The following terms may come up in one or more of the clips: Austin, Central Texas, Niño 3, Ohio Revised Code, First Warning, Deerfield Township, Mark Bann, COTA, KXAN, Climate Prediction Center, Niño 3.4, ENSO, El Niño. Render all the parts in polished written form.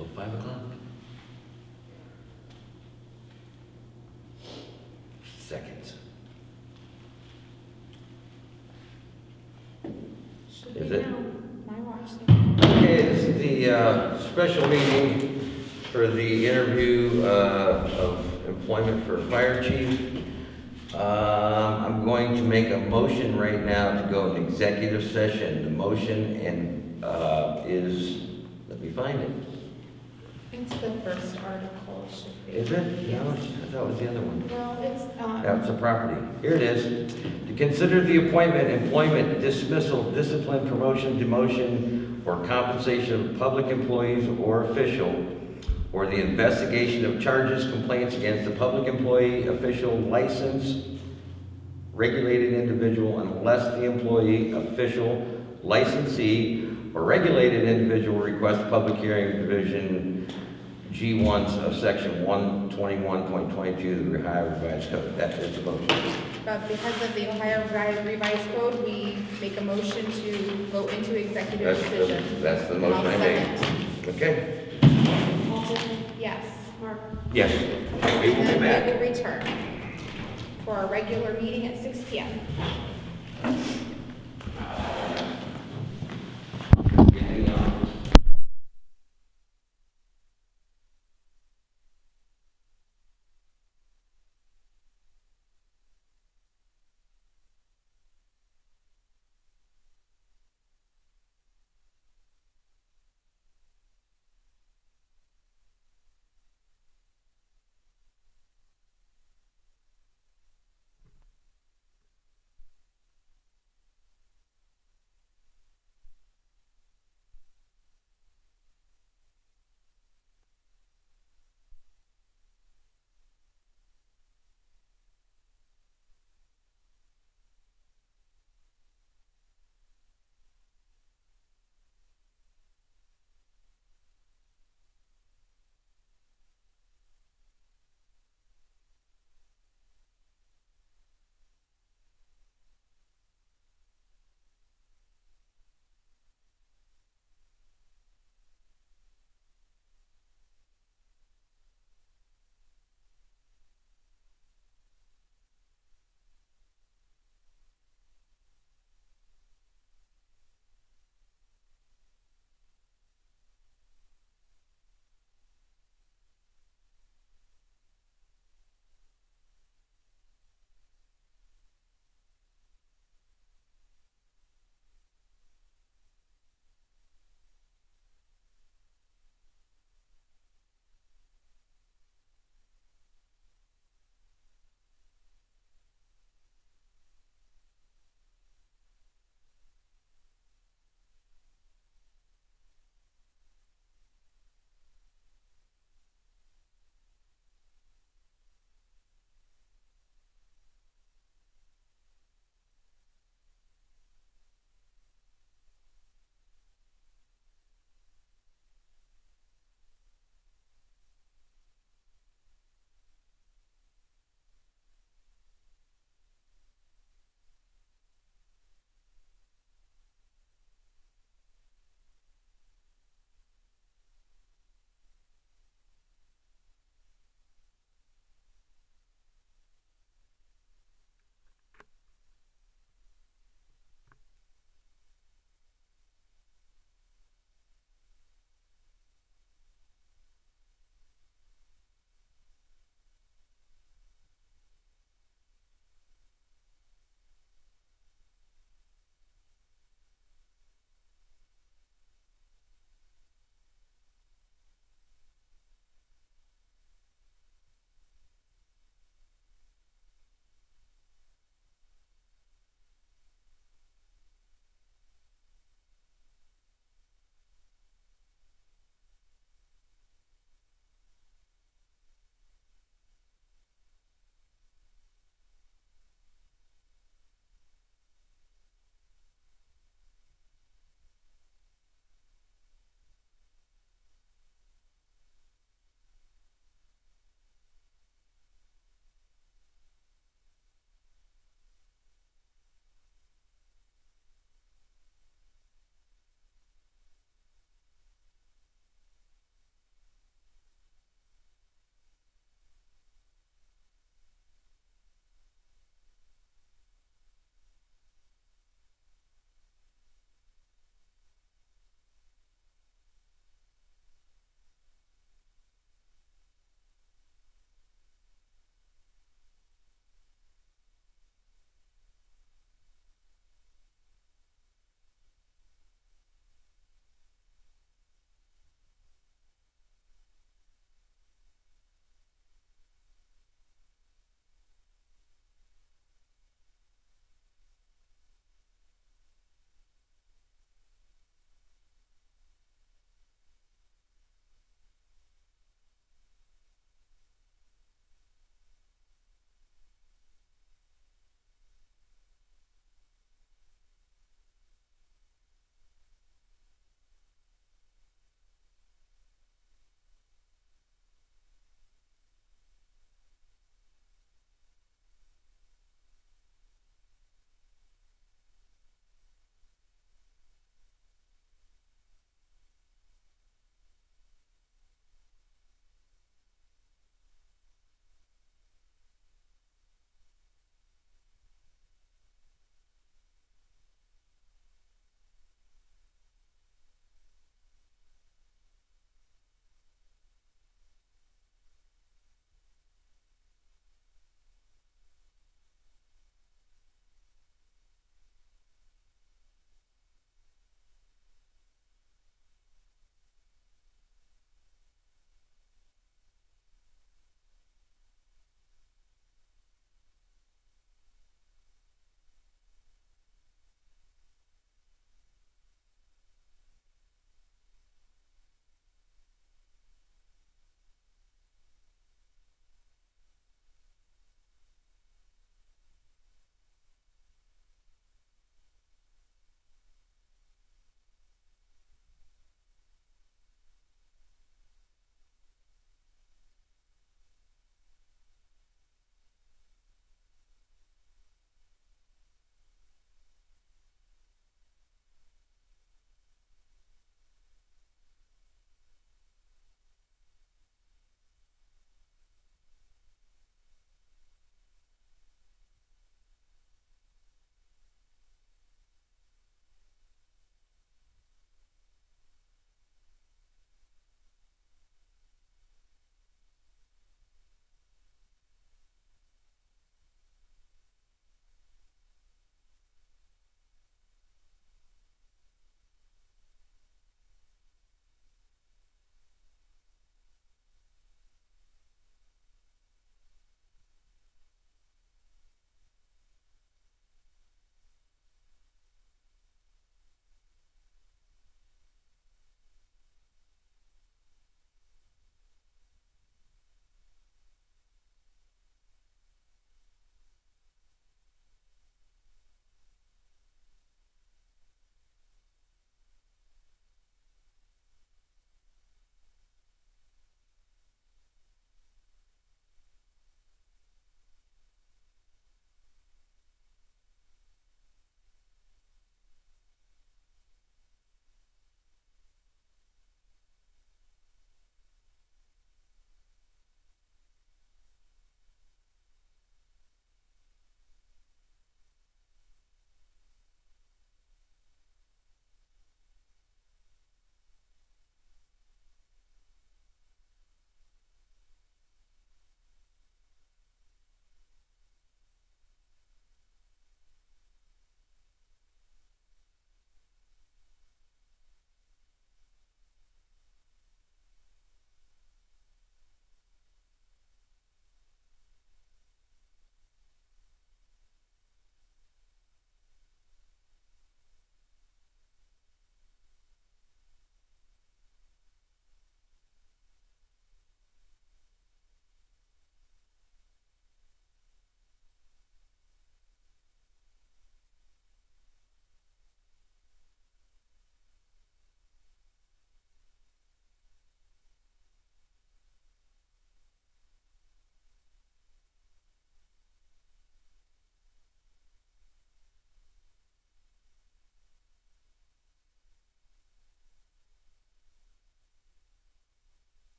till 5 o'clock. Seconds. Is it? Okay, this is the special meeting for the interview of employment for fire chief. I'm going to make a motion right now to go in executive session. The motion and is, let me find it. I think it's the first article. Should be. Is it? Yes. No, I thought it was the other one. No, it's that's a property. Here it is. To consider the appointment, employment, dismissal, discipline, promotion, demotion, or compensation of public employees or official, or the investigation of charges, complaints against the public employee, official, licensed, regulated individual, unless the employee, official, licensee, or regulated individual requests public hearing division G1 of section 121.22 of the Ohio Revised Code. That is the motion. But because of the Ohio Revised Code, we make a motion to go into executive decision. That's the motion I made. Okay. Yes. Mark? Yes. Okay, we will be back. We will return for our regular meeting at 6 p.m.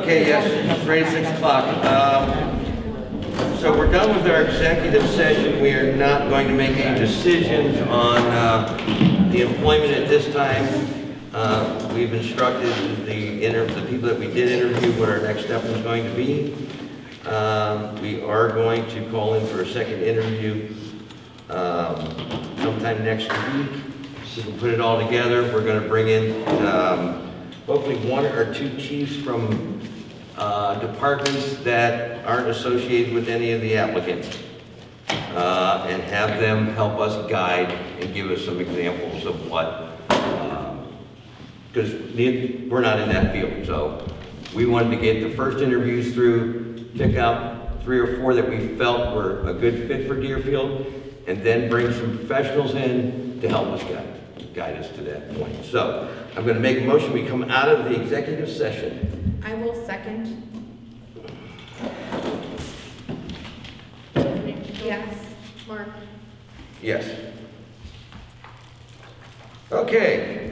Okay, yes, it's right at 6 o'clock. So we're done with our executive session. We are not going to make any decisions on the employment at this time. We've instructed the people that we did interview what our next step was going to be. We are going to call in for a second interview sometime next week. So we can put it all together. We're going to bring in hopefully one or two chiefs from departments that aren't associated with any of the applicants and have them help us guide and give us some examples of what, because we're not in that field. So we wanted to get the first interviews through, pick out 3 or 4 that we felt were a good fit for Deerfield, and then bring some professionals in to help us guide us to that point. So I'm going to make a motion we come out of the executive session. I will second. Yes. Mark? Yes. Okay.